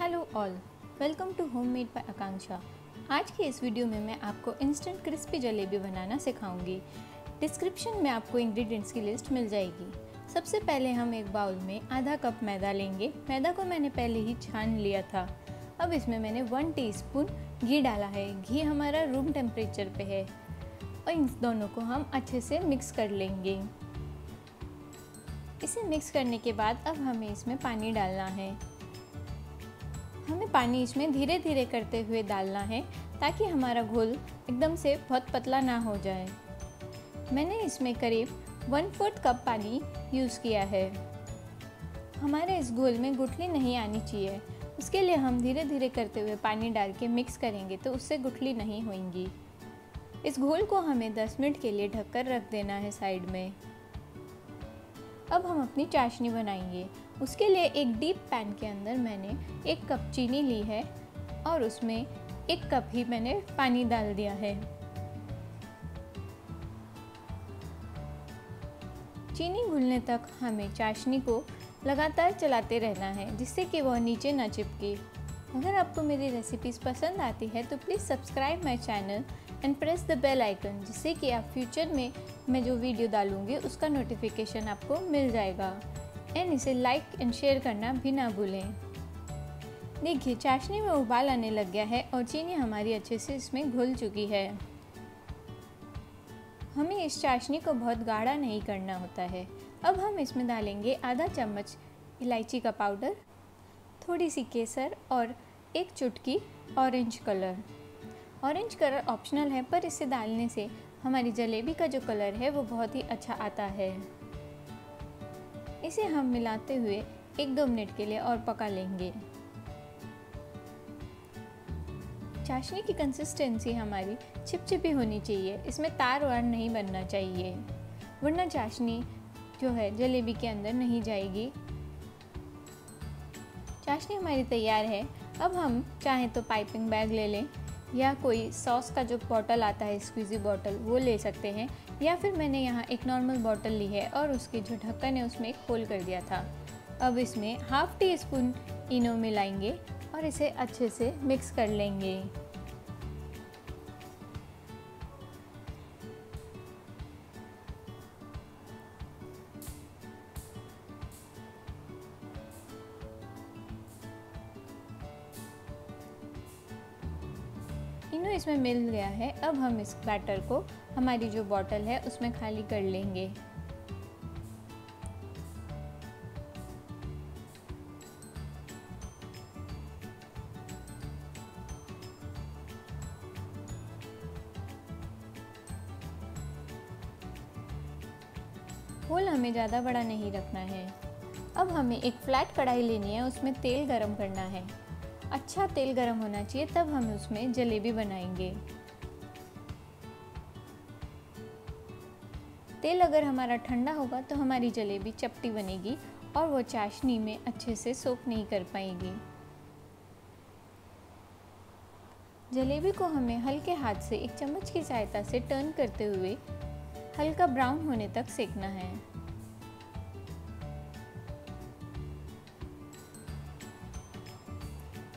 Hello all, welcome to homemade by Akanksha. आज के इस वीडियो में मैं आपको इंस्टेंट क्रिस्पी जलेबी बनाना सिखाऊंगी। डिस्क्रिप्शन में आपको इंग्रेडिएंट्स की लिस्ट मिल जाएगी। सबसे पहले हम एक बाउल में आधा कप मैदा लेंगे। मैदा को मैंने पहले ही छान लिया था। अब इसमें मैंने 1 टीस्पून घी डाला है। घी हमारा रूम टेम्परेचर पे है और इन दोनों को हम अच्छे से मिक्स कर लेंगे। इसे मिक्स करने के बाद अब हमें इसमें पानी डालना है। हमें पानी इसमें धीरे धीरे करते हुए डालना है ताकि हमारा घोल एकदम से बहुत पतला ना हो जाए। मैंने इसमें करीब 1/4 कप पानी यूज़ किया है। हमारे इस घोल में गुठली नहीं आनी चाहिए, उसके लिए हम धीरे धीरे करते हुए पानी डाल के मिक्स करेंगे तो उससे गुठली नहीं होगी। इस घोल को हमें 10 मिनट के लिए ढककर रख देना है साइड में। अब हम अपनी चाशनी बनाएंगे। उसके लिए एक डीप पैन के अंदर मैंने 1 कप चीनी ली है और उसमें 1 कप ही मैंने पानी डाल दिया है। चीनी घुलने तक हमें चाशनी को लगातार चलाते रहना है जिससे कि वह नीचे ना चिपके। अगर आपको मेरी रेसिपीज़ पसंद आती है तो please subscribe my channel and press the bell icon, जिससे कि आप फ्यूचर में मैं जो वीडियो डालूँगी उसका नोटिफिकेशन आपको मिल जाएगा। एंड इसे लाइक एंड शेयर करना भी ना भूलें। देखिए, चाशनी में उबाल आने लग गया है और चीनी हमारी अच्छे से इसमें घुल चुकी है। हमें इस चाशनी को बहुत गाढ़ा नहीं करना होता है। अब हम इसमें डालेंगे आधा चम्मच इलायची का पाउडर, थोड़ी सी केसर और 1 चुटकी orange colour. Orange colour optional है, पर इसे डालने से हमारी जलेबी का जो कलर है वो बहुत ही अच्छा आता है। इसे हम मिलाते हुए 1-2 मिनट के लिए और पका लेंगे। चाशनी की कंसिस्टेंसी हमारी चिपचिपी होनी चाहिए, इसमें तार वार नहीं बनना चाहिए, वरना चाशनी जो है जलेबी के अंदर नहीं जाएगी। चाशनी हमारी तैयार है। अब हम चाहें तो पाइपिंग बैग ले लें या कोई सॉस का जो बॉटल आता है, स्क्वीजी बॉटल, वो ले सकते हैं। या फिर मैंने यहाँ एक नॉर्मल बॉटल ली है और उसके जो ढक्कन है उसमें एक होल कर दिया था। अब इसमें 1/2 टीस्पून इनो मिलाएंगे और इसे अच्छे से मिक्स कर लेंगे। इनो इसमें मिल गया है। अब हम इस बैटर को हमारी जो बॉटल है उसमें खाली कर लेंगे। होल हमें ज़्यादा बड़ा नहीं रखना है। अब हमें एक फ्लैट कढ़ाई लेनी है, उसमें तेल गरम करना है। अच्छा तेल गरम होना चाहिए, तब हम उसमें जलेबी बनाएंगे। तेल अगर हमारा ठंडा होगा तो हमारी जलेबी चपटी बनेगी और वो चाशनी में अच्छे से सोख नहीं कर पाएगी। जलेबी को हमें हल्के हाथ से 1 चम्मच की सहायता से टर्न करते हुए हल्का ब्राउन होने तक सेकना है।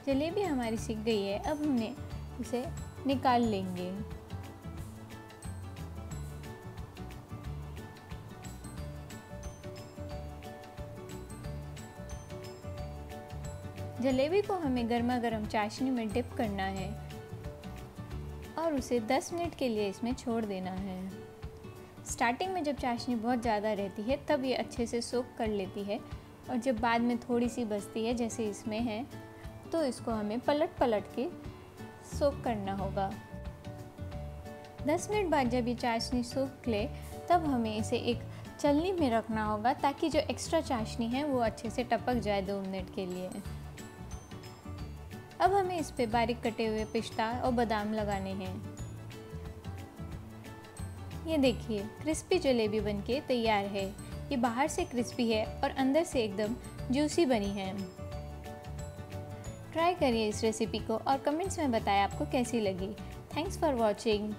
जलेबी हमारी सिक गई है। अब हमने उसे निकाल लेंगे। जलेबी को हमें गर्मा गर्म चाशनी में डिप करना है और उसे 10 मिनट के लिए इसमें छोड़ देना है। स्टार्टिंग में जब चाशनी बहुत ज़्यादा रहती है तब ये अच्छे से सोख कर लेती है, और जब बाद में थोड़ी सी बचती है जैसे इसमें है तो इसको हमें पलट पलट के सोख करना होगा। 10 मिनट बाद जब ये चाशनी सोख ले तब हमें इसे एक छलनी में रखना होगा ताकि जो एक्स्ट्रा चाशनी है वो अच्छे से टपक जाए 2 मिनट के लिए। अब हमें इस पे बारीक कटे हुए पिस्ता और बादाम लगाने हैं। ये देखिए, क्रिस्पी जलेबी बनके तैयार है। ये बाहर से क्रिस्पी है और अंदर से एकदम जूसी बनी है। ट्राई करिए इस रेसिपी को और कमेंट्स में बताएं आपको कैसी लगी। Thanks for watching.